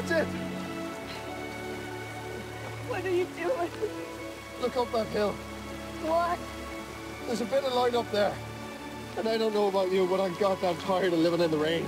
That's it. What are you doing? Look up that hill. What? There's a bit of light up there. And I don't know about you, but I'm goddamn tired of living in the rain.